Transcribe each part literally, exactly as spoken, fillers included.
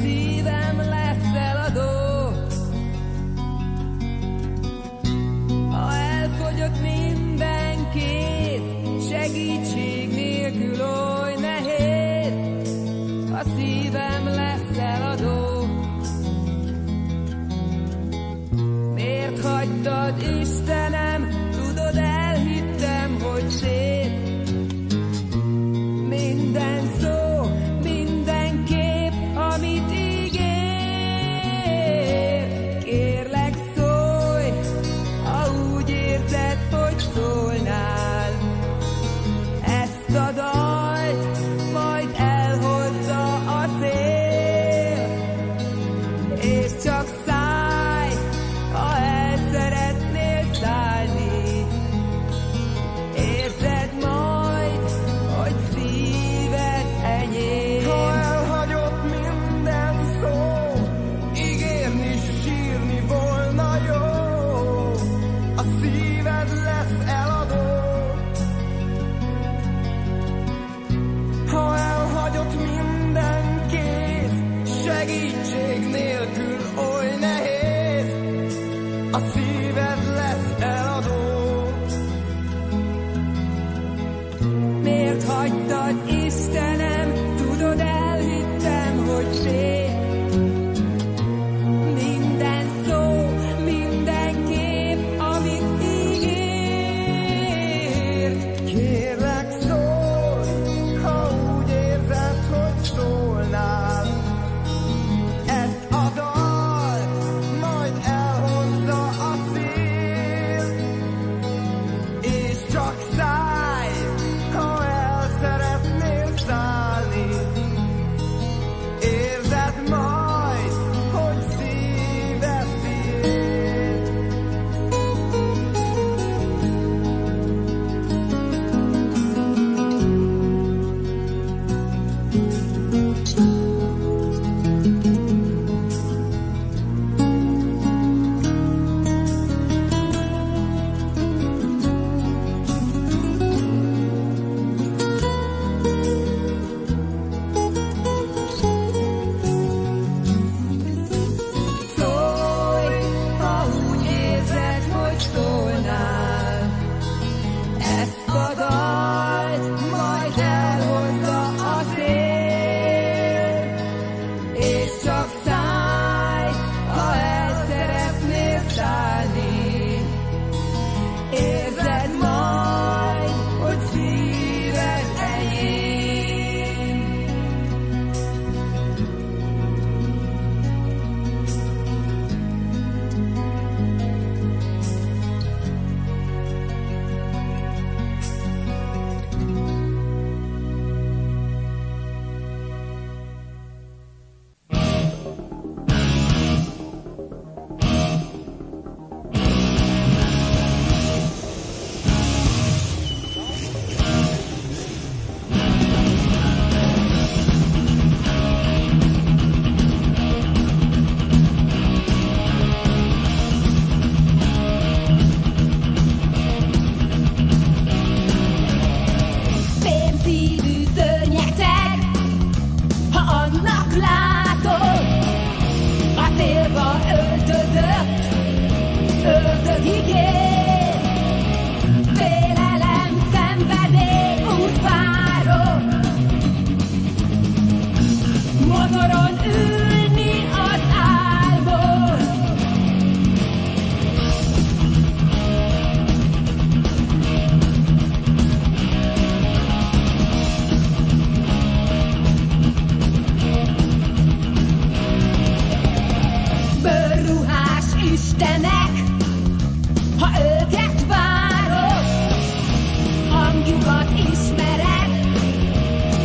szívem lesz eladó. Ha elfogyott minden kész, segítség nélkül oly nehéz, a szívem lesz eladó. Miért hagytad, Istenem, tudod, elhittem, hogy szép.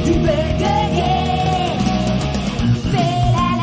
Ismerek, dübögögé, félelem.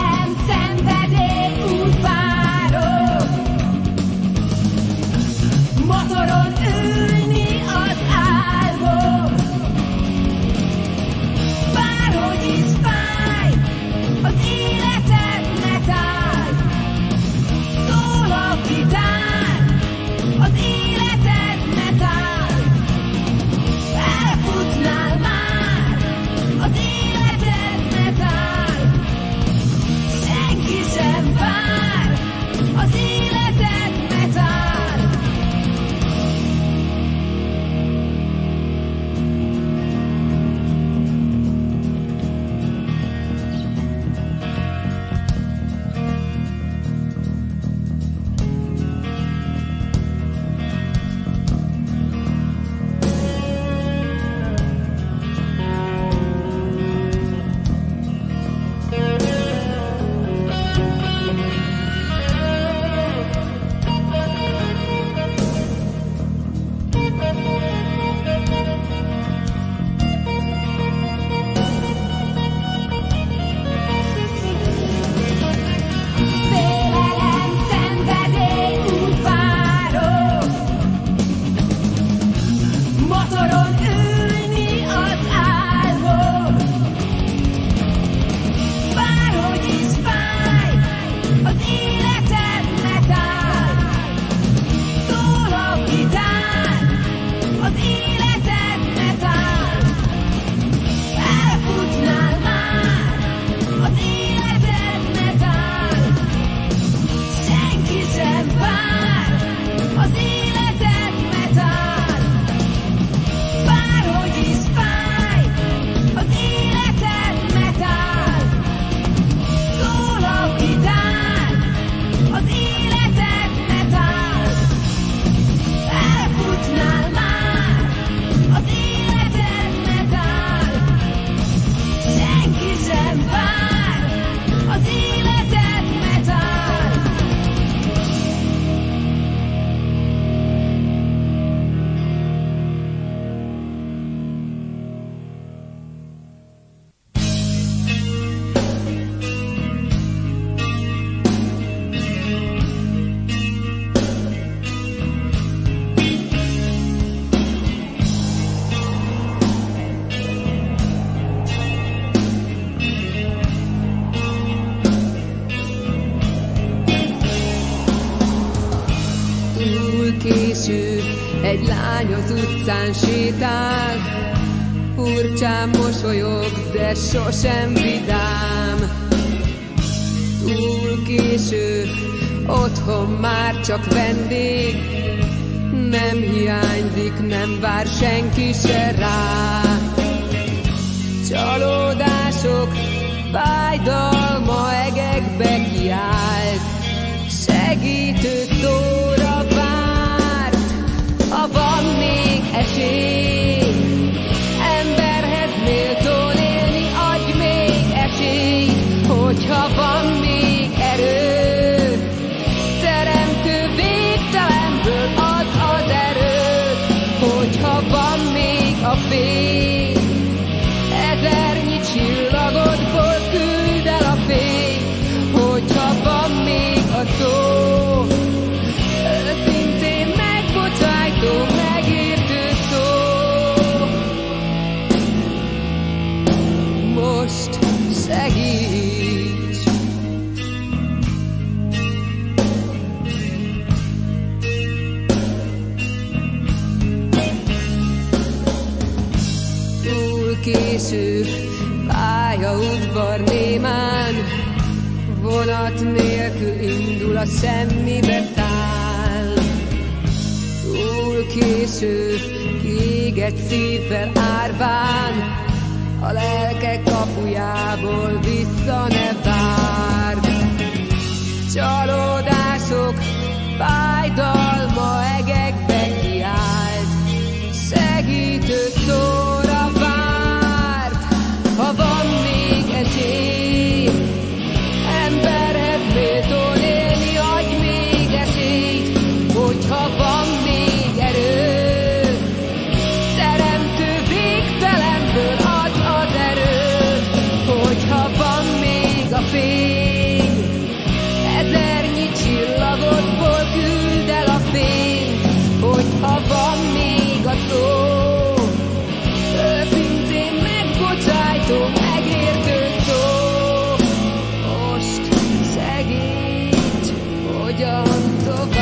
Egy lány az utcán sétál, furcsán mosolyog, de sosem vidám. Túl késő, otthon már csak vendég, nem hiányzik, nem vár senki se rá. Csalódások, fájdalma egekbe kiállt, segítő szóra várt. Ha van még esély, emberhez méltón élni, adj még esély, hogyha van még erő. Teremtő végtelenből ad az erőt, hogyha van még a fény. Ezernyi csillagodból küld el a fény, hogyha van még a szó. Őszintén megbocsájtó, megértő szó. Most segíts! Túl késő, pályaudvar némán, vonat nélkül indul, a semmibe száll. Túl késő, kiégett szívvel árván, a lelke kapujából vissza ne várd. Csalódások, fájdalma egekbe kiállt, segítő szóra várt. Ha van még esély, emberhez méltón élni, adj még esélyt, hogyha van még erő. Ezernyi csillagokból küld el a fény, hogyha van még a szó. Őszintén megbocsájtó, megértő szó. Most segíts, hogyan tovább.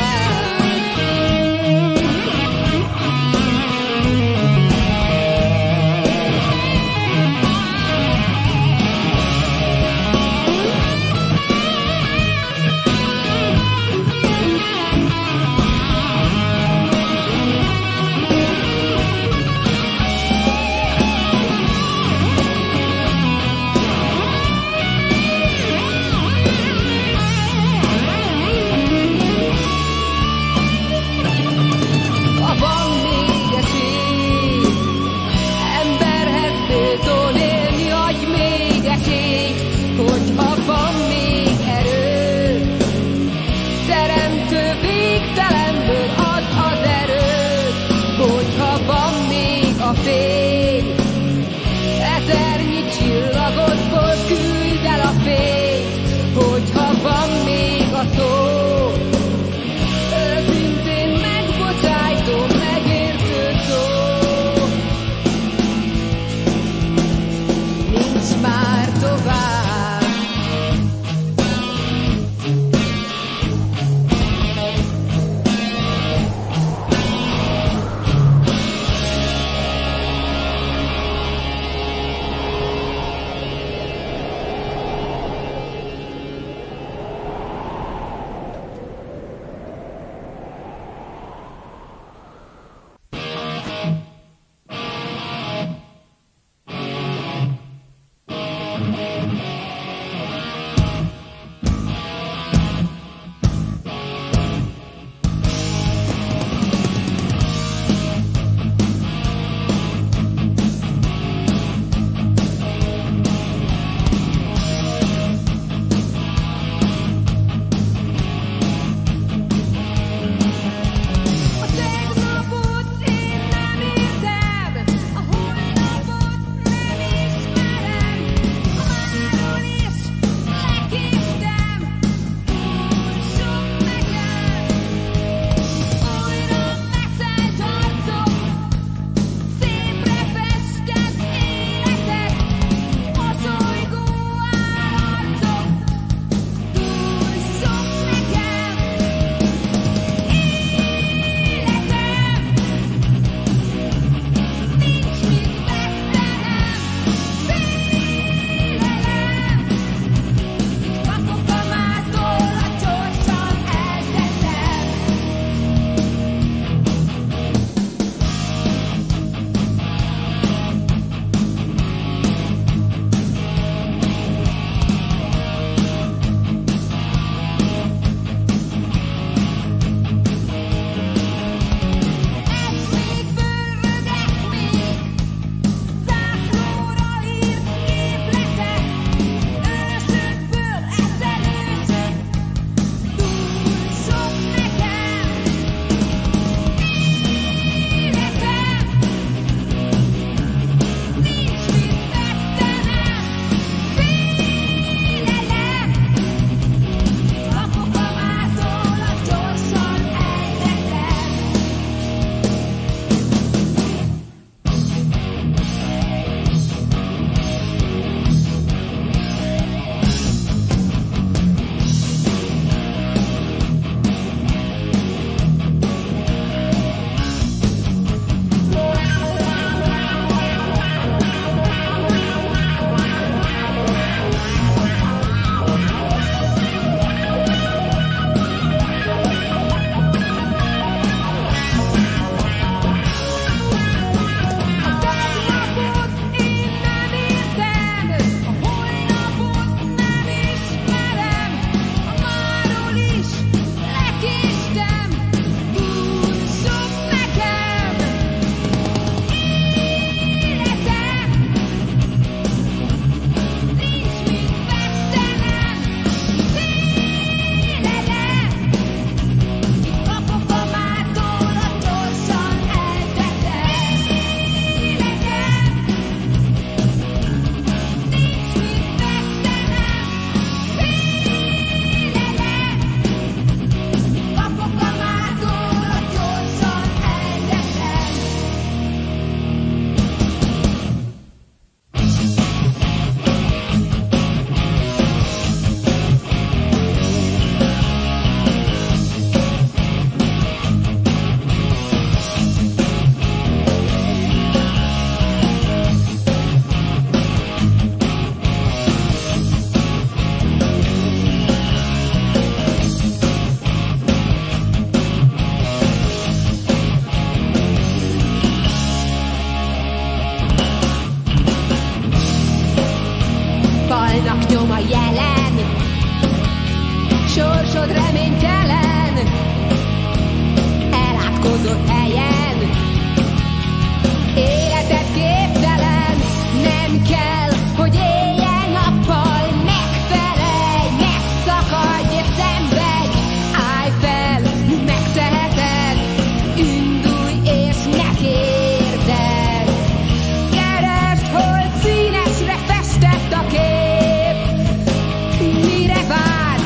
mire vár.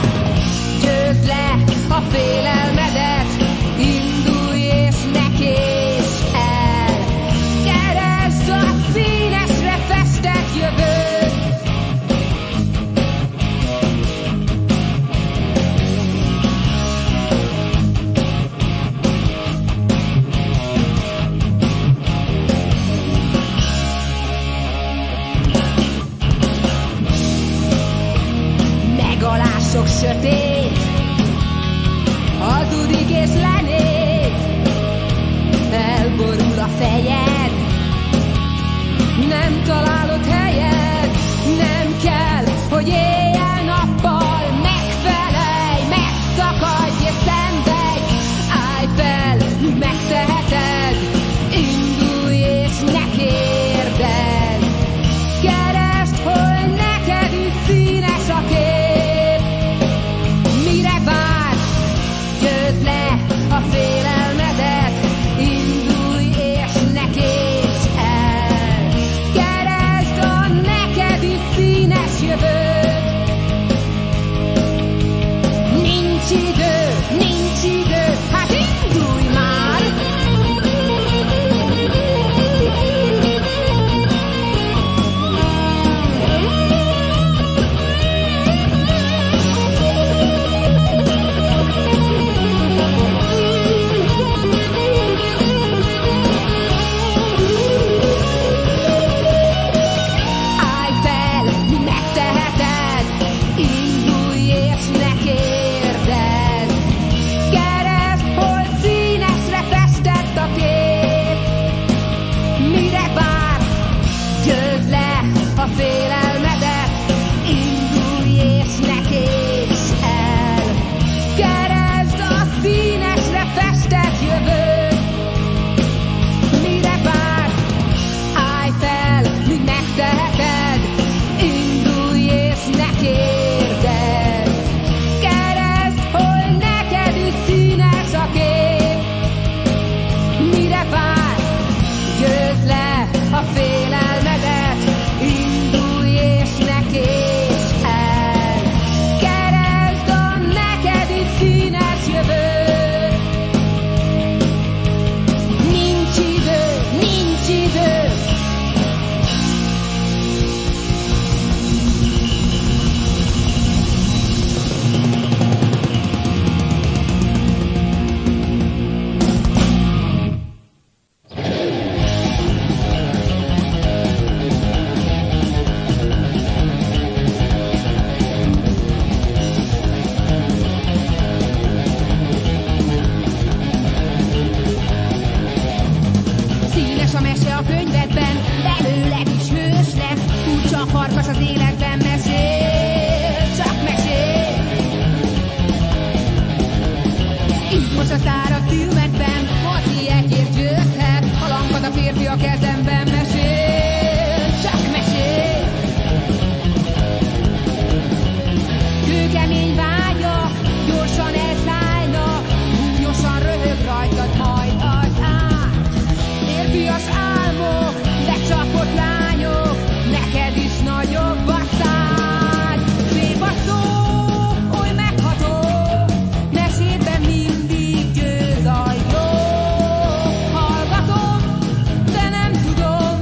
Győzd le a félelmedet, indulj és ne késd el. Keresd a színesre festett jövőt. Megalások sötét, hazudik és lenéz, elborul a fejed, nem találod helyed, nem kell, hogy éjjel-nappal megfelelj, megszakadj és szenvedj, állj fel, megteheted, indulj és ne kérdezz, keresd, hol neked is színes a kép, mire vársz, győzd le a félelmedet, indulj és ne késd el, keresd a neked is színes jövőt, nincs idő, nincs idő, hát indulj már! Állj fel, megteheted, indulj és ne kérdezz, keresd, hol színesre festett a kép, mire vársz, győzd le a félelmedet, indulj és ne késd el, keresd a színesre festett jövőt, mire vársz, állj fel, megteheted, indulj és ne kérdezz, keresd, hol neked is színes a kép, mire vársz, győzd le a félelmedet, indulj és ne késd el, keresd a neked is színes jövőt, nincs idő, nincs idő. Színes a mese a könyvedben, belőled is hős lesz, furcsa a farkas az életben, mesél, csak mesél. Itt most a száraz szívmedben, mozi egyért győzhet, ha lankad a férfi a kezemben, mesél, csak mesél. Kőkemény vágyak, gyorsan elszállnak, gúnyosan röhög rajtad majd az áll. Férfias álmok, lecsapott lányok, neked is nagyobb a szád. Szép a szó, oly megható, mesében mindig győz a jó. Hallgatom, de nem tudom,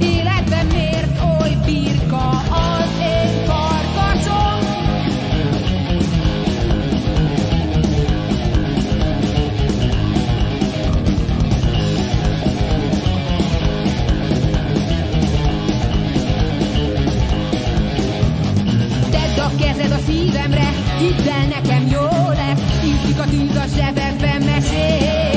életben miért oly birka az én farkasom. Tedd a kezed a szívemre, hidd el, nekem jó lesz, ízik a tűz a zsebedben, mesél,